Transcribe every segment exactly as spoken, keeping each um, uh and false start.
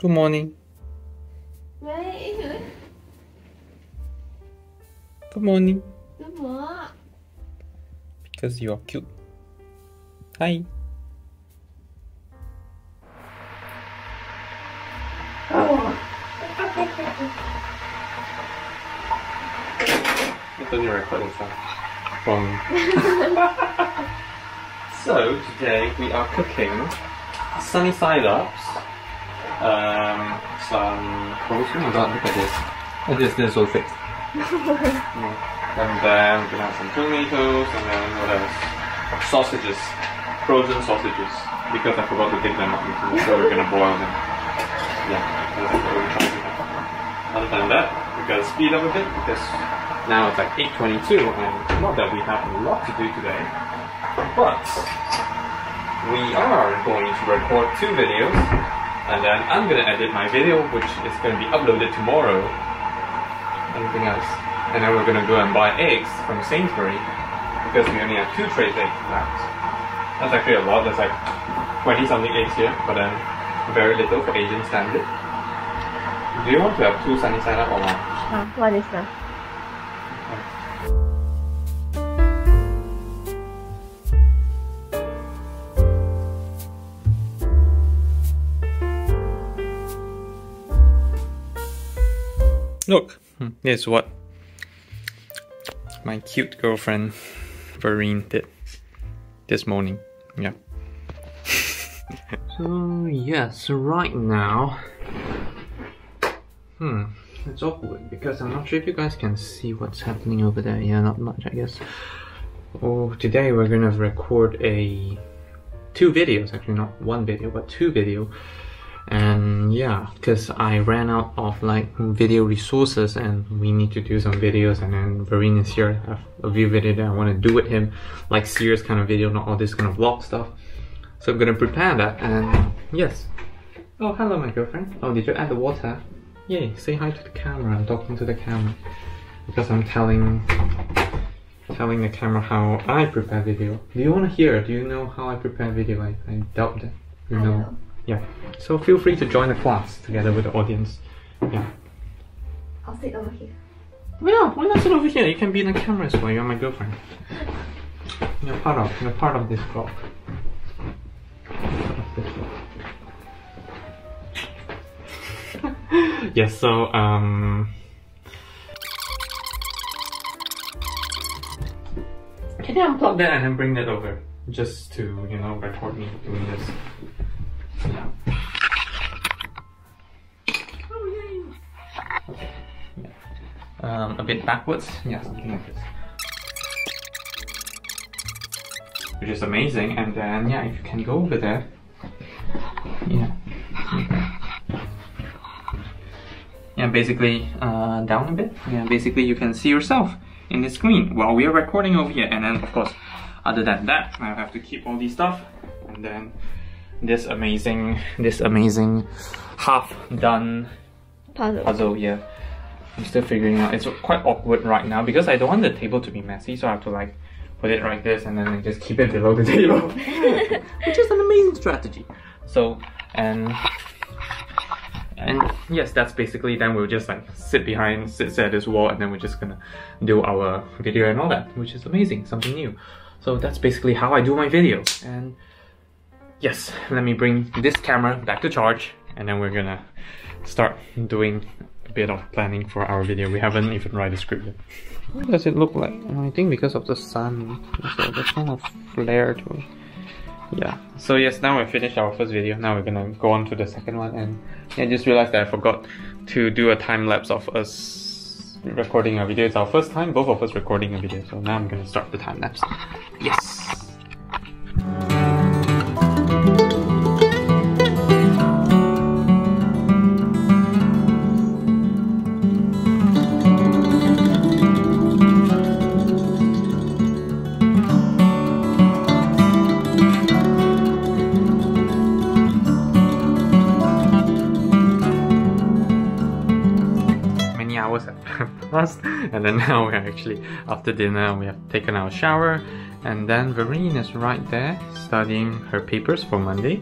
Good morning. Good morning. Good morning. Because you are cute. Hi. I've done your recording sound. Wrong. So today we are cooking sunny side ups. Um, some protein. Oh god, look at this. Look at this, this is all fixed. Mm. And then we can have some tomatoes and then what else? Sausages. Frozen sausages. Because I forgot to take them up, so we're gonna boil them. Yeah, that's what we're trying to do. Other than that, we've got to speed up a bit because now it's like eight twenty-two and not that we have a lot to do today, but we are going to record two videos and then I'm going to edit my video which is going to be uploaded tomorrow. Anything else? And then we're going to go and buy eggs from Sainsbury because we only have two trays of eggs left. That's actually a lot, there's like twenty something eggs here, but then very little for Asian standard. Do you want to have two sunny side up or one? No, one is enough. Look, here's what my cute girlfriend Verene did this morning. Yeah. So yeah, so right now, hmm, it's awkward because I'm not sure if you guys can see what's happening over there. Yeah, not much, I guess. Oh, today we're gonna record a two videos, actually not one video, but two video. And yeah, because I ran out of like video resources and we need to do some videos, and then Verene is here, I have a view video that I want to do with him, like serious kind of video, not all this kind of vlog stuff. So I'm gonna prepare that and yes. Oh, hello my girlfriend. Oh, did you add the water? Yay, say hi to the camera. I'm talking to the camera because I'm telling telling the camera how I prepare video. Do you want to hear? Do you know how I prepare video? I, I doubt that you know. know. Yeah, so feel free to join the class together with the audience. Yeah. I'll sit over here. Yeah, why not sit over here? You can be in the camera as well, you're my girlfriend. You're part of, you're part of this vlog. Yes, yeah, so, um... can you unplug that and then bring that over? Just to, you know, record me doing this. Yeah. Oh, yay. Okay. Yeah. Um, a bit backwards, yeah, something like this, which is amazing. And then yeah, if you can go over there, yeah, yeah, basically uh, down a bit, yeah, basically you can see yourself in the screen while we are recording over here. And then of course, other than that, I have to keep all these stuff and then this amazing, this amazing half-done puzzle. puzzle, yeah. I'm still figuring out, it's quite awkward right now because I don't want the table to be messy, so I have to like put it like this and then I just keep it below the table. Which is an amazing strategy. So, and and yes, that's basically, then we'll just like sit behind, sit at this wall and then we're just gonna do our video and all that, which is amazing, something new. So that's basically how I do my video. And yes, let me bring this camera back to charge and then we're gonna start doing a bit of planning for our video. We haven't even written a script yet. What does it look like? I think because of the sun, there's kind of flare to it. Yeah, so yes, now we finished our first video. Now we're gonna go on to the second one. And I just realized that I forgot to do a time lapse of us recording a video. It's our first time, both of us recording a video. So now I'm gonna start the time lapse. Yes! And then now we're actually after dinner, we have taken our shower and then Verene is right there studying her papers for Monday.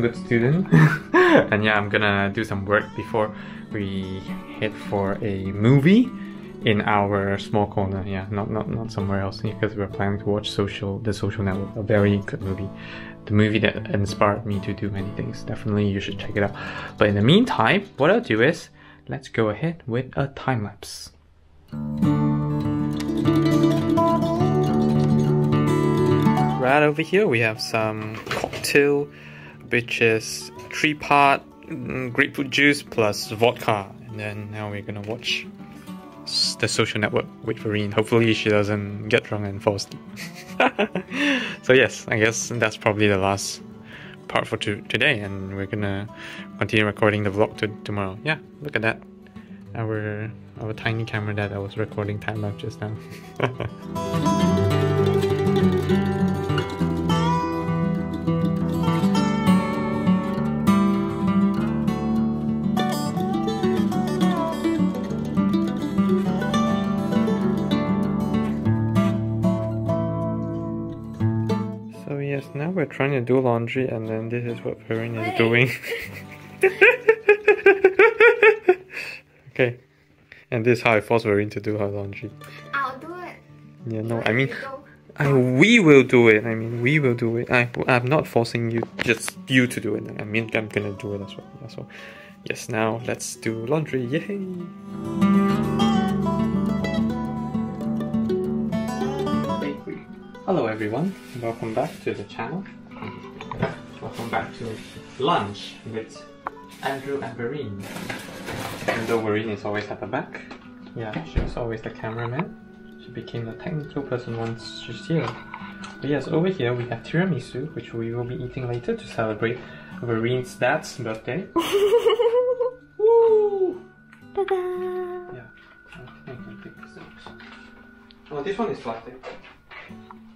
good student. And yeah, I'm gonna do some work before we head for a movie in our small corner. Yeah, not not not somewhere else, because we're planning to watch social the social Network, a very good movie, the movie that inspired me to do many things. Definitely you should check it out. But in the meantime, what I'll do is let's go ahead with a time lapse. Right over here we have some cocktail, which is three part grapefruit juice plus vodka, and then now we're gonna watch The Social Network with Verene. Hopefully she doesn't get drunk and fall asleep. So yes, I guess that's probably the last part for to today, and we're gonna continue recording the vlog to tomorrow. Yeah, look at that, our our tiny camera that I was recording time lapse just now. Now we're trying to do laundry, and then this is what Verene is doing. Okay, and this is how I force Verene to do her laundry. I'll do it. Yeah, no, I mean, I, we will do it. I mean, we will do it. I, I'm not forcing you, just you to do it. I mean, I'm gonna do it as well. Yeah, so, yes, now let's do laundry. Yay! Hello everyone, welcome back to the channel. Welcome back to lunch with Andrew and Verene. Even though Verene is always at the back, yeah, she was always the cameraman. She became the technical person once she's here. But yes, over here we have tiramisu, which we will be eating later to celebrate Verene's dad's birthday. Woo! Ta-da! Yeah, I think I can pick this out. Oh, this one is plastic.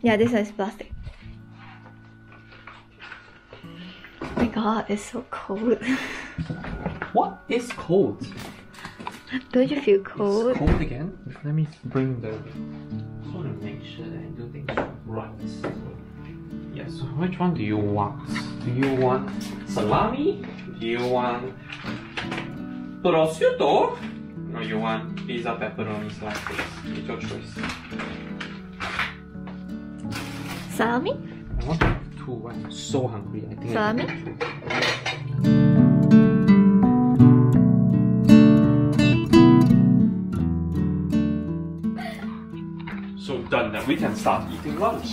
Yeah, this one is plastic. Oh my god, it's so cold. What is cold? Don't you feel cold? It's cold again? Let me bring the... I just want to make sure that I do things right. Yeah, so which one do you want? Do you want salami? Do you want prosciutto? Or you want pizza pepperoni slices? It's your choice. Salami? I want two. I'm so hungry. I think salami? I think so done that we can start eating lunch.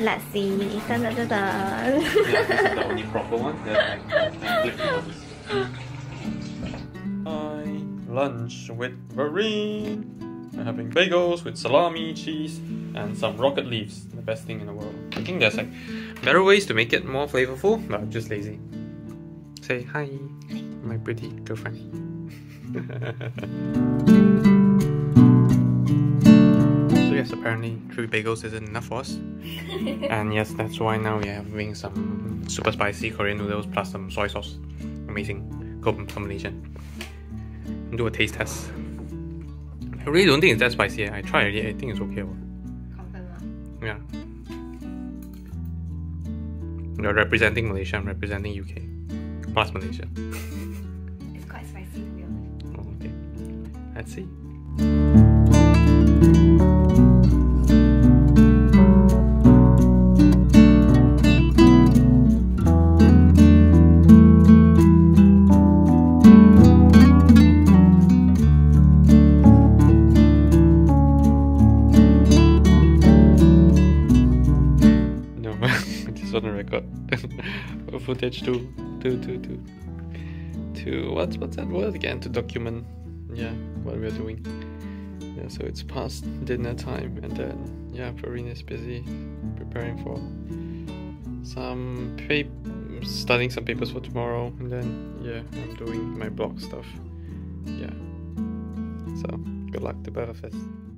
Let's see. Da, da, da, da. Yeah, this is the only proper one. Hi, lunch with Verene. I'm having bagels with salami, cheese, and some rocket leaves. The best thing in the world. I think there's like better ways to make it more flavorful, but I'm just lazy. Say hi, my pretty girlfriend. So yes, apparently three bagels isn't enough for us. And yes, that's why now we are having some super spicy Korean noodles plus some soy sauce. Amazing. Combination. Do a taste test. I really don't think it's that spicy. I tried already. I think it's okay. Yeah. You're representing Malaysia. I'm representing U K. Plus Malaysia. It's quite spicy, to be honest. Oh, okay. Let's see. Footage to to to to to what's what's that word again? To document, yeah, what we're doing. Yeah, so it's past dinner time, and then yeah, Verene is busy preparing for some paper, studying some papers for tomorrow, and then yeah, I'm doing my blog stuff. Yeah, so good luck to both of us.